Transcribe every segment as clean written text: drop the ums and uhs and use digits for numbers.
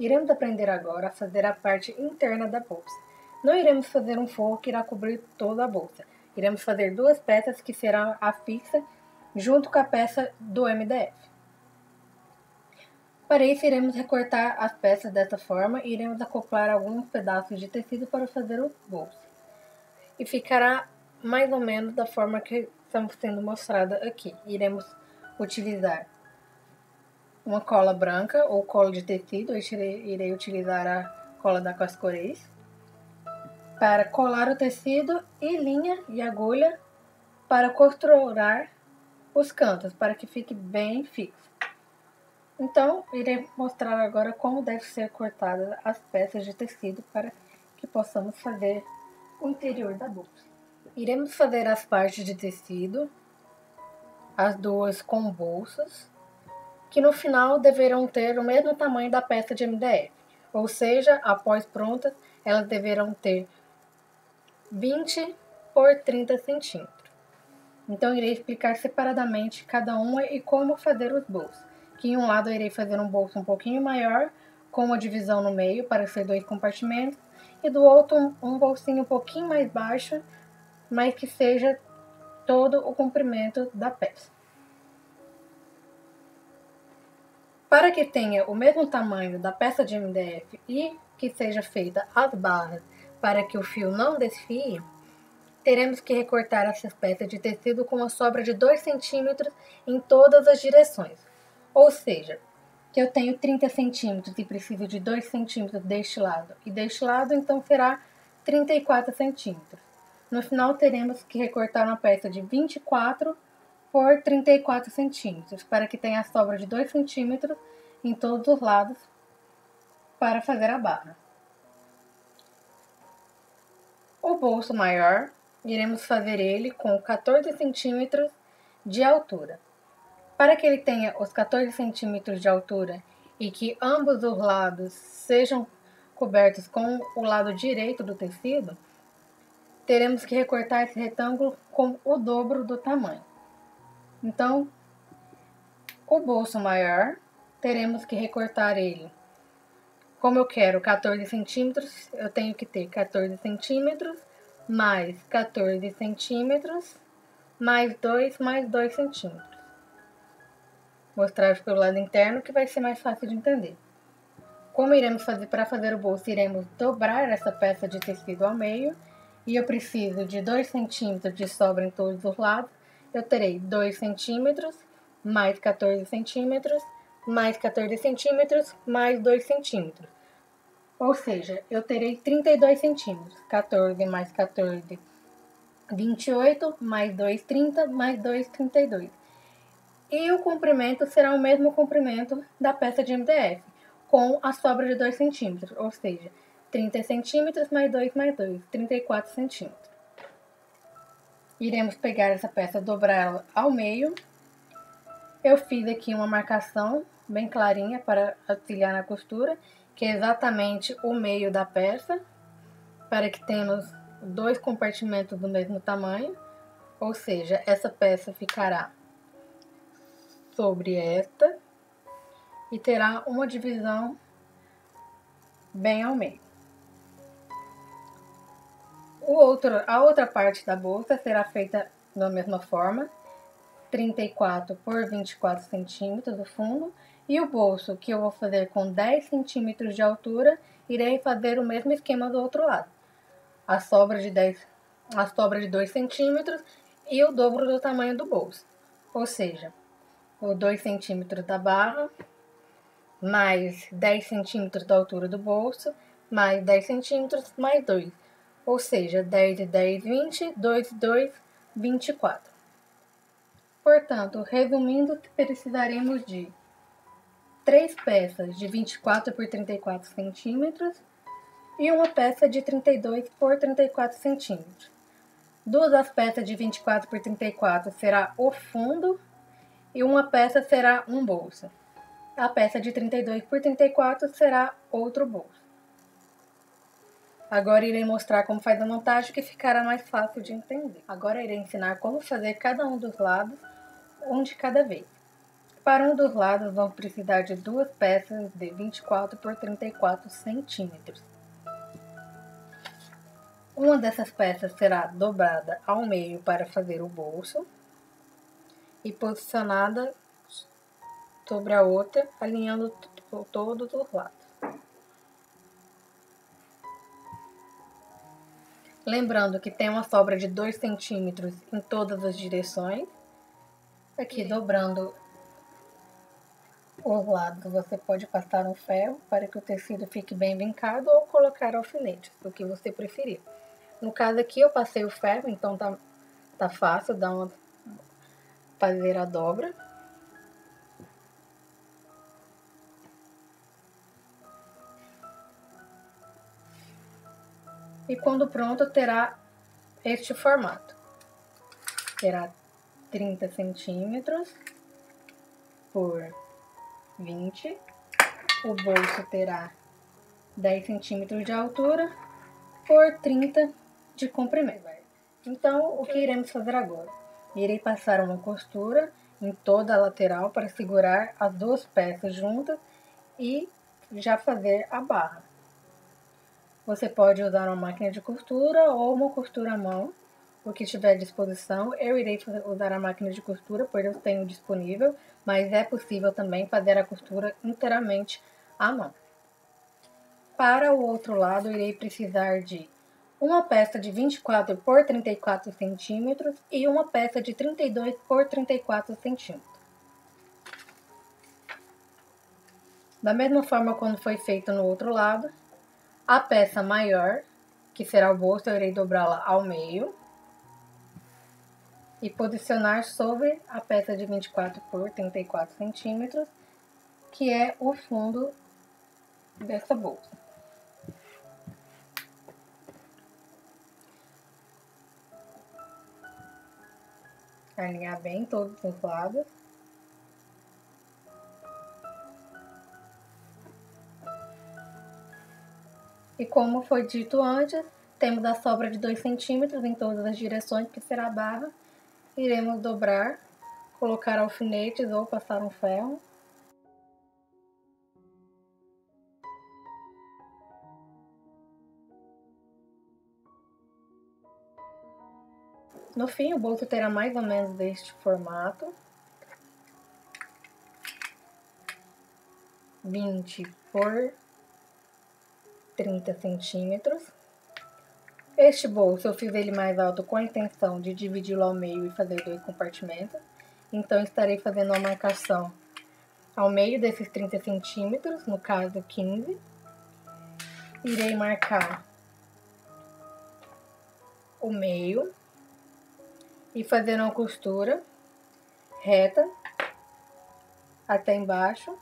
Iremos aprender agora a fazer a parte interna da bolsa. Não iremos fazer um forro que irá cobrir toda a bolsa. Iremos fazer duas peças que será a fixa junto com a peça do MDF. Para isso, iremos recortar as peças dessa forma e iremos acoplar alguns pedaços de tecido para fazer o bolso. E ficará mais ou menos da forma que estamos sendo mostrada aqui. Iremos utilizar uma cola branca ou cola de tecido. Eu irei utilizar a cola da Cascorez para colar o tecido e linha e agulha para costurar os cantos, para que fique bem fixo. Então, irei mostrar agora como deve ser cortadas as peças de tecido para que possamos fazer o interior da bolsa. Iremos fazer as partes de tecido, as duas com bolsas, que no final deverão ter o mesmo tamanho da peça de MDF, ou seja, após prontas, elas deverão ter 20 por 30 centímetros. Então, irei explicar separadamente cada uma e como fazer os bolsos. Aqui em um lado eu irei fazer um bolso um pouquinho maior, com uma divisão no meio para ser dois compartimentos, e do outro um bolsinho um pouquinho mais baixo, mas que seja todo o comprimento da peça. Para que tenha o mesmo tamanho da peça de MDF e que seja feita as barras para que o fio não desfie, teremos que recortar essas peças de tecido com uma sobra de 2 cm em todas as direções. Ou seja, que eu tenho 30 cm e preciso de 2 cm deste lado e deste lado, então será 34 cm. No final teremos que recortar uma peça de 24 por 34 centímetros, para que tenha a sobra de 2 centímetros em todos os lados para fazer a barra. O bolso maior, iremos fazer ele com 14 centímetros de altura. Para que ele tenha os 14 centímetros de altura e que ambos os lados sejam cobertos com o lado direito do tecido, teremos que recortar esse retângulo com o dobro do tamanho. Então, o bolso maior, teremos que recortar ele. Como eu quero 14 centímetros, eu tenho que ter 14 centímetros, mais 14 centímetros, mais 2 centímetros. Vou mostrar pelo lado interno que vai ser mais fácil de entender. Como iremos fazer para fazer o bolso, iremos dobrar essa peça de tecido ao meio, e eu preciso de 2 centímetros de sobra em todos os lados. Eu terei 2 centímetros, mais 14 centímetros, mais 14 centímetros, mais 2 centímetros. Ou seja, eu terei 32 centímetros. 14 mais 14, 28, mais 2, 30, mais 2, 32. E o comprimento será o mesmo comprimento da peça de MDF, com a sobra de 2 centímetros. Ou seja, 30 centímetros, mais 2, 34 centímetros. Iremos pegar essa peça, dobrá-la ao meio. Eu fiz aqui uma marcação bem clarinha para auxiliar na costura, que é exatamente o meio da peça, para que tenhamos dois compartimentos do mesmo tamanho, ou seja, essa peça ficará sobre esta e terá uma divisão bem ao meio. A outra parte da bolsa será feita da mesma forma, 34 por 24 centímetros do fundo, e o bolso, que eu vou fazer com 10 centímetros de altura, irei fazer o mesmo esquema do outro lado. A sobra de 2 centímetros e o dobro do tamanho do bolso, ou seja, o 2 centímetros da barra, mais 10 centímetros da altura do bolso, mais 10 centímetros, mais 2. Ou seja, 10 e 10, 20, 2 e 2, 24. Portanto, resumindo, precisaremos de 3 peças de 24 por 34 centímetros e uma peça de 32 por 34 centímetros. Duas das peças de 24 por 34 será o fundo e uma peça será um bolso. A peça de 32 por 34 será outro bolso. Agora irei mostrar como faz a montagem, que ficará mais fácil de entender. Agora irei ensinar como fazer cada um dos lados, um de cada vez. Para um dos lados, vamos precisar de duas peças de 24 por 34 centímetros. Uma dessas peças será dobrada ao meio para fazer o bolso e posicionada sobre a outra, alinhando todos os lados. Lembrando que tem uma sobra de 2 centímetros em todas as direções. Aqui, dobrando os lados, você pode passar um ferro para que o tecido fique bem vincado ou colocar alfinetes, o que você preferir. No caso aqui, eu passei o ferro, então tá fácil, dá uma fazer a dobra. E quando pronto, terá este formato. Terá 30 centímetros por 20. O bolso terá 10 centímetros de altura por 30 de comprimento. Então, o que iremos fazer agora? Irei passar uma costura em toda a lateral para segurar as duas peças juntas e já fazer a barra. Você pode usar uma máquina de costura ou uma costura à mão, o que tiver à disposição. Eu irei usar a máquina de costura, pois eu tenho disponível, mas é possível também fazer a costura inteiramente à mão. Para o outro lado, eu irei precisar de uma peça de 24 por 34 centímetros e uma peça de 32 por 34 centímetros. Da mesma forma, quando foi feito no outro lado, a peça maior, que será o bolso, eu irei dobrá-la ao meio e posicionar sobre a peça de 24 por 34 centímetros, que é o fundo dessa bolsa. Alinhar bem todos os lados. E como foi dito antes, temos a sobra de 2 centímetros em todas as direções, que será a barra. Iremos dobrar, colocar alfinetes ou passar um ferro. No fim, o bolso terá mais ou menos deste formato. 20 por 30 centímetros. Este bolso eu fiz ele mais alto com a intenção de dividi-lo ao meio e fazer 2 compartimentos. Então estarei fazendo uma marcação ao meio desses 30 centímetros, no caso 15. Irei marcar o meio e fazer uma costura reta até embaixo,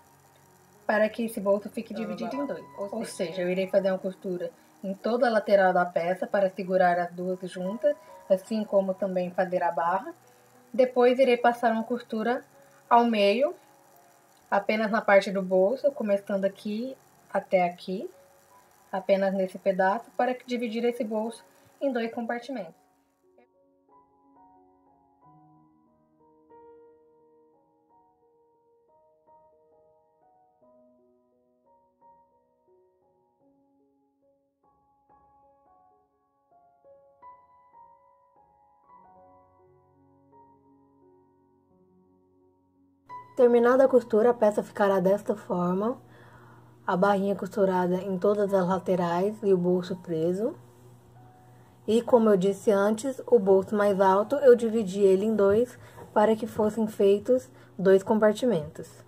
para que esse bolso fique dividido em 2. Ou seja, eu irei fazer uma costura em toda a lateral da peça para segurar as duas juntas, assim como também fazer a barra. Depois irei passar uma costura ao meio, apenas na parte do bolso, começando aqui até aqui, apenas nesse pedaço, para dividir esse bolso em 2 compartimentos. Terminada a costura, a peça ficará desta forma, a barrinha costurada em todas as laterais e o bolso preso. E como eu disse antes, o bolso mais alto eu dividi ele em 2 para que fossem feitos 2 compartimentos.